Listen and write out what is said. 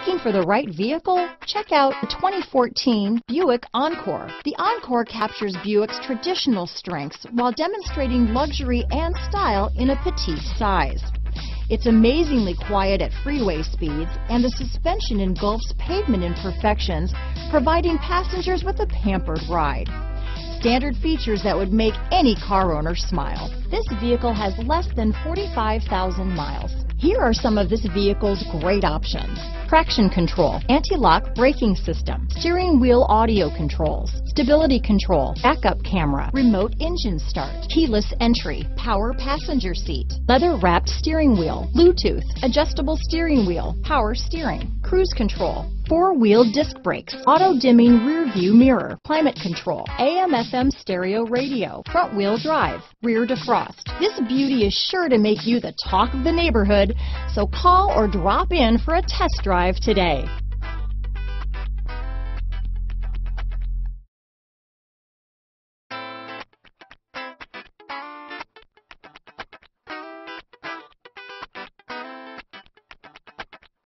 Looking for the right vehicle? Check out the 2014 Buick Encore. The Encore captures Buick's traditional strengths while demonstrating luxury and style in a petite size. It's amazingly quiet at freeway speeds, and the suspension engulfs pavement imperfections, providing passengers with a pampered ride. Standard features that would make any car owner smile. This vehicle has less than 45,000 miles. Here are some of this vehicle's great options: traction control, anti-lock braking system, steering wheel audio controls, stability control, backup camera, remote engine start, keyless entry, power passenger seat, leather-wrapped steering wheel, Bluetooth, adjustable steering wheel, power steering, cruise control, four-wheel disc brakes, auto-dimming rear-view mirror, climate control, AM/FM stereo radio, front-wheel drive, rear defrost. This beauty is sure to make you the talk of the neighborhood, so call or drop in for a test drive today.